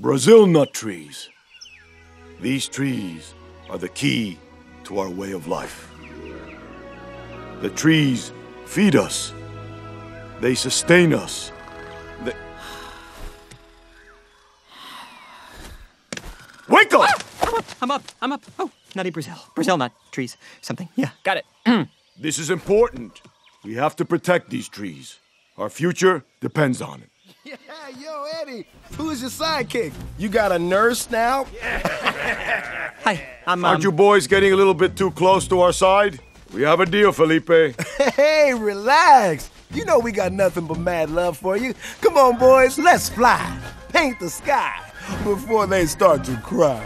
Brazil nut trees. These trees are the key to our way of life. The trees feed us. They sustain us. Wake up! Ah, I'm up. Oh, nutty Brazil. Brazil nut trees. Something. Yeah, got it. This is important. We have to protect these trees. Our future depends on it. Yeah, yo, Eddie, who is your sidekick? You got a nurse now? Yeah. Hi, I'm... Aren't you boys getting a little bit too close to our side? We have a deal, Felipe. Hey, relax. You know we got nothing but mad love for you. Come on, boys, let's fly. Paint the sky before they start to cry.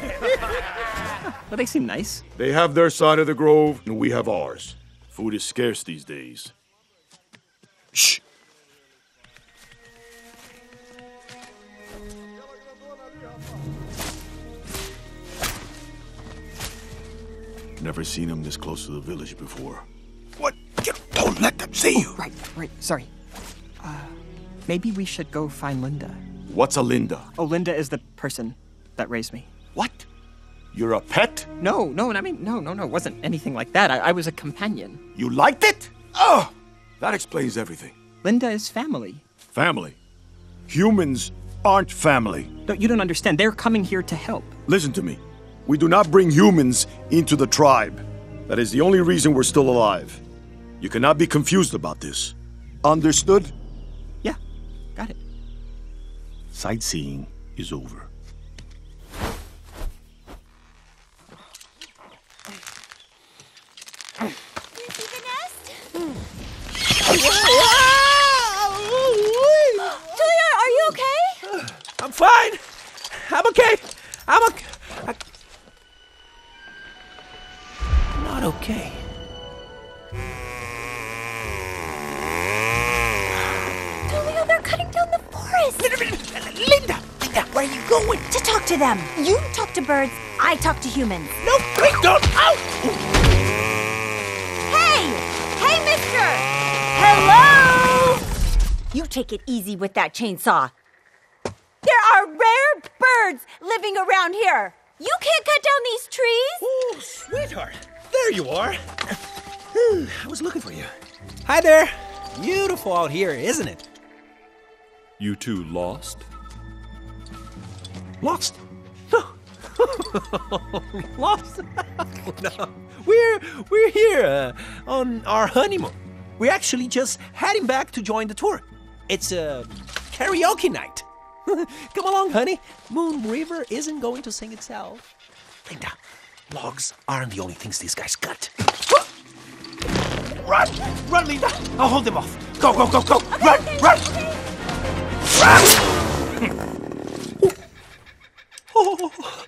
Well, they seem nice. They have their side of the grove, and we have ours. Food is scarce these days. Shh. Never seen them this close to the village before. What? Don't let them see you. Right. Sorry. Maybe we should go find Linda. What's a Linda? Oh, Linda is the person that raised me. What? You're a pet? No. It wasn't anything like that. I was a companion. You liked it? Oh, that explains everything. Linda is family. Family? Humans aren't family. You don't understand. They're coming here to help. Listen to me. We do not bring humans into the tribe. That is the only reason we're still alive. You cannot be confused about this. Understood? Yeah, got it. Sightseeing is over. Do you see the nest? Tulio, are you okay? I'm fine. I'm okay. I'm okay. Not okay. Tulio, they're cutting down the forest. Linda, where are you going? To talk to them. You talk to birds, I talk to humans. No, please don't. Ow! Hey, mister! Hello! You take it easy with that chainsaw. There are rare birds living around here. You can't cut down these trees. Oh, sweetheart. There you are. I was looking for you. Hi there. Beautiful out here, isn't it? You two lost? Lost? No. Lost? No. We're here on our honeymoon. We're actually just heading back to join the tour. It's a karaoke night. Come along, honey. Moon River isn't going to sing itself. Linda. Logs aren't the only things these guys cut. Run, Linda! I'll hold them off. Go! Okay, run!